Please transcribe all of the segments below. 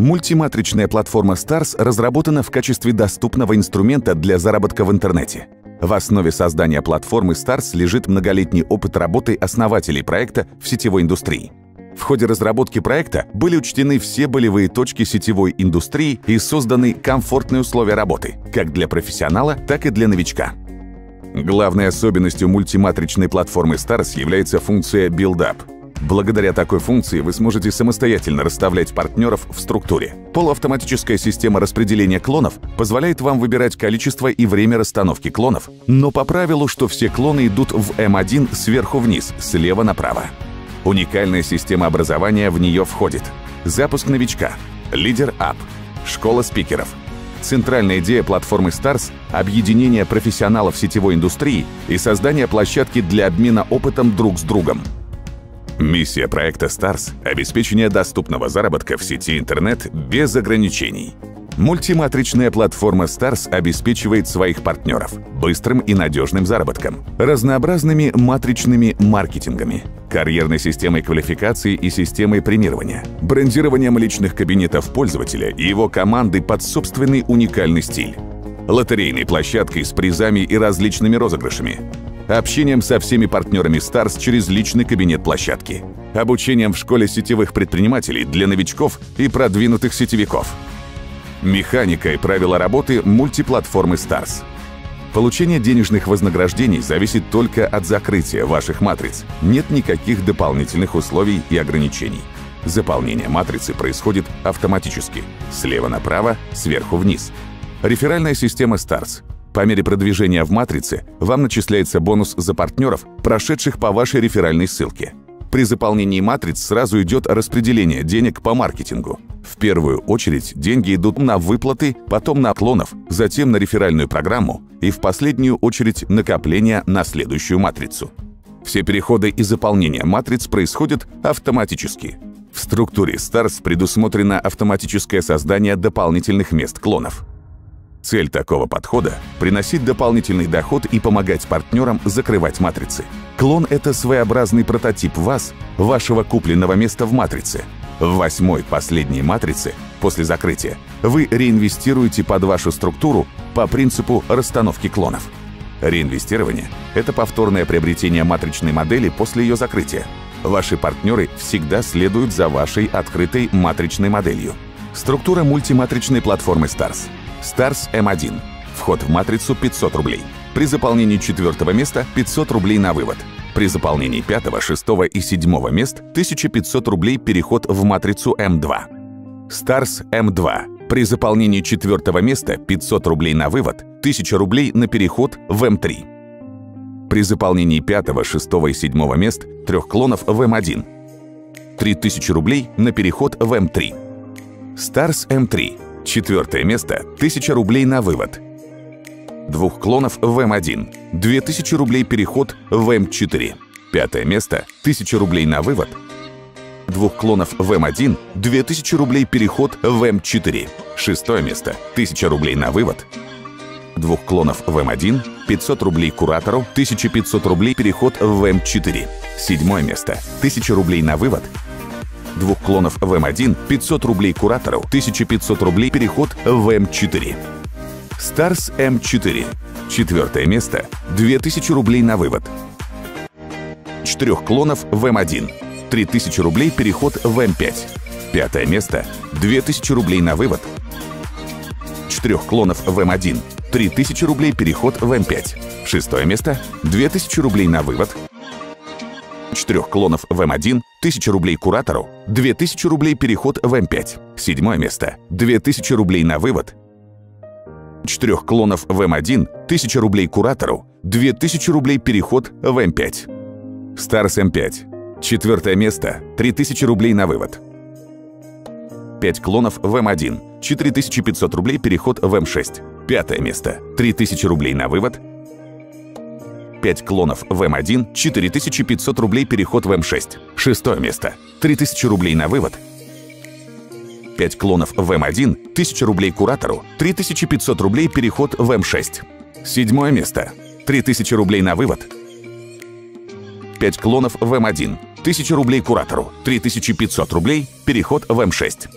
Мультиматричная платформа Starz разработана в качестве доступного инструмента для заработка в интернете. В основе создания платформы Starz лежит многолетний опыт работы основателей проекта в сетевой индустрии. В ходе разработки проекта были учтены все болевые точки сетевой индустрии и созданы комфортные условия работы, как для профессионала, так и для новичка. Главной особенностью мультиматричной платформы Starz является функция Build Up. Благодаря такой функции вы сможете самостоятельно расставлять партнеров в структуре. Полуавтоматическая система распределения клонов позволяет вам выбирать количество и время расстановки клонов, но по правилу, что все клоны идут в М1 сверху вниз, слева направо. Уникальная система образования в нее входит: запуск новичка, лидер-ап, школа спикеров. Центральная идея платформы Starz – объединение профессионалов сетевой индустрии и создание площадки для обмена опытом друг с другом. Миссия проекта Starz – обеспечение доступного заработка в сети интернет без ограничений. Мультиматричная платформа Starz обеспечивает своих партнеров быстрым и надежным заработком, разнообразными матричными маркетингами, карьерной системой квалификации и системой премирования, брендированием личных кабинетов пользователя и его команды под собственный уникальный стиль, лотерейной площадкой с призами и различными розыгрышами, общением со всеми партнерами Starz через личный кабинет площадки, обучением в школе сетевых предпринимателей для новичков и продвинутых сетевиков. Механика и правила работы мультиплатформы Starz. Получение денежных вознаграждений зависит только от закрытия ваших матриц. Нет никаких дополнительных условий и ограничений. Заполнение матрицы происходит автоматически, слева направо, сверху вниз. Реферальная система Starz. По мере продвижения в матрице вам начисляется бонус за партнеров, прошедших по вашей реферальной ссылке. При заполнении матриц сразу идет распределение денег по маркетингу. В первую очередь деньги идут на выплаты, потом на клонов, затем на реферальную программу и в последнюю очередь накопление на следующую матрицу. Все переходы и заполнение матриц происходят автоматически. В структуре Starz предусмотрено автоматическое создание дополнительных мест клонов. Цель такого подхода – приносить дополнительный доход и помогать партнерам закрывать матрицы. Клон – это своеобразный прототип вас, вашего купленного места в матрице. В восьмой, последней матрице, после закрытия, вы реинвестируете под вашу структуру по принципу расстановки клонов. Реинвестирование – это повторное приобретение матричной модели после ее закрытия. Ваши партнеры всегда следуют за вашей открытой матричной моделью. Структура мультиматричной платформы Starz. Starz М1. Вход в матрицу 500 рублей. При заполнении 4-го места 500 рублей на вывод. При заполнении 5-го, 6-го и 7-го мест 1500 рублей переход в матрицу М2. Starz М2. При заполнении 4-го места 500 рублей на вывод, 1000 рублей на переход в М3. При заполнении 5-го, 6-го и 7-го мест 3 клонов в М1. 3000 рублей на переход в М3. Starz М3. 4-е место – 1000 рублей на вывод. 2 клонов в М1. 2000 рублей переход в М4. 5-е место – 1000 рублей на вывод. 2 клонов в М1. 2000 рублей переход в М4. 6-е место – 1000 рублей на вывод. 2 клонов в М1. 500 рублей куратору. 1500 рублей переход в М4. 7-е место – 1000 рублей на вывод. 2 клонов в М1, 500 рублей куратору, 1500 рублей переход в М4. Starz М4. 4-е место, 2000 рублей на вывод. 4 клонов в М1, 3000 рублей переход в М5. 5-е место, 2000 рублей на вывод. 4 клонов в М1, 3000 рублей переход в М5. 6-е место, 2000 рублей на вывод. 4 клонов в М1, 1000 рублей куратору, 2000 рублей переход в М5. 7-е место, 2000 рублей на вывод. 4 клонов в М1, 1000 рублей куратору, 2000 рублей переход в М5. Starz М5. 4-е место, 3000 рублей на вывод. 5 клонов в М1, 4500 рублей переход в М6. 5-е место, 3000 рублей на вывод. 5 клонов в М1, 4500 рублей переход в М6. 6-е место, 3000 рублей на вывод. 5 клонов в М1, 1000 рублей куратору, 3500 рублей переход в М6. 7-е место, 3000 рублей на вывод. 5 клонов в М1, 1000 рублей куратору, 3500 рублей переход в М6.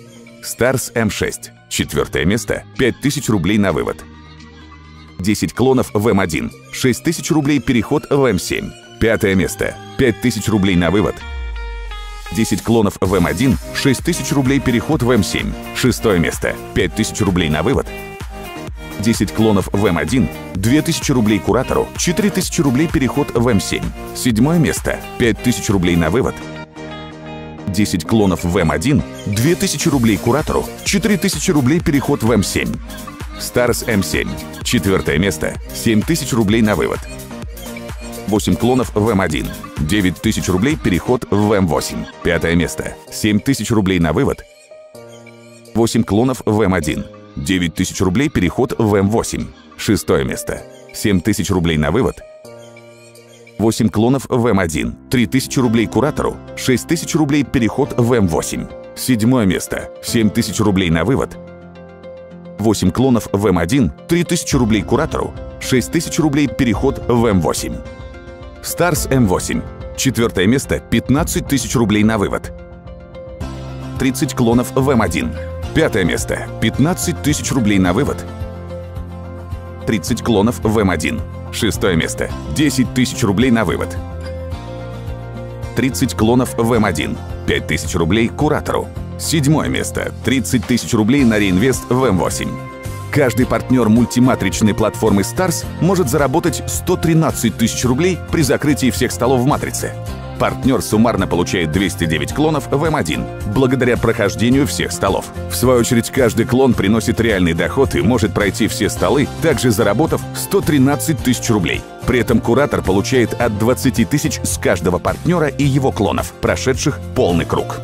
Stars M6. Четвертое место. 5000 рублей на вывод. 10 клонов в М1. 6000 рублей переход в М7. Пятое место. 5000 рублей на вывод. 10 клонов в М1. 6000 рублей переход в М7. Шестое место. 5000 рублей на вывод. 10 клонов в М1. 2000 рублей куратору. 4000 рублей переход в М7. Седьмое место. 5000 рублей на вывод. 10 клонов в М1, 2000 рублей куратору, 4000 рублей переход в М7. Stars M7. Четвертое место. 7000 рублей на вывод. 8 клонов в М1. 9000 рублей переход в М8. Пятое место. 7000 рублей на вывод. 8 клонов в М1. 9000 рублей переход в М8. Шестое место. 7000 рублей на вывод. 8 клонов в М1, 3000 рублей куратору, 6000 рублей переход в М8. Седьмое место, 7000 рублей на вывод. 8 клонов в М1, 3000 рублей куратору, 6000 рублей переход в М8. Stars M8. Четвертое место, 15000 рублей на вывод. 30 клонов в М1. Пятое место, 15000 рублей на вывод. 30 клонов в М1. Шестое место. 10000 рублей на вывод. 30 клонов в М1. 5000 рублей куратору. Седьмое место. 30000 рублей на реинвест в М8. Каждый партнер мультиматричной платформы Stars может заработать 113000 рублей при закрытии всех столов в матрице. Партнер суммарно получает 209 клонов в М1 благодаря прохождению всех столов. В свою очередь, каждый клон приносит реальный доход и может пройти все столы, также заработав 113000 рублей. При этом куратор получает от 20000 с каждого партнера и его клонов, прошедших полный круг.